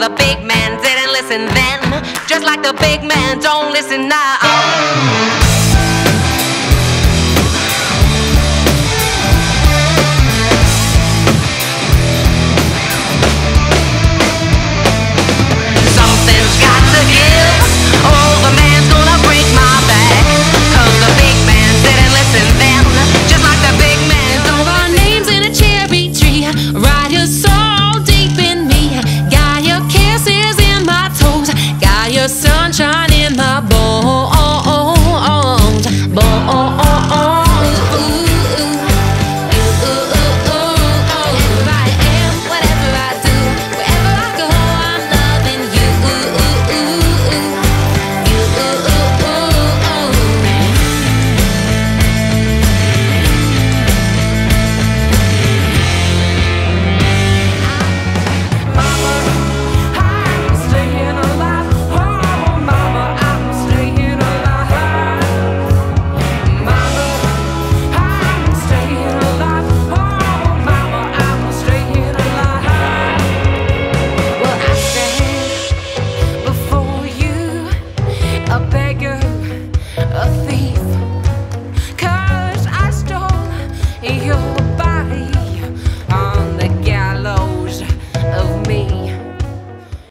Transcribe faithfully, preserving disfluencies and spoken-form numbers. the big man didn't listen then, just like the big man don't listen now.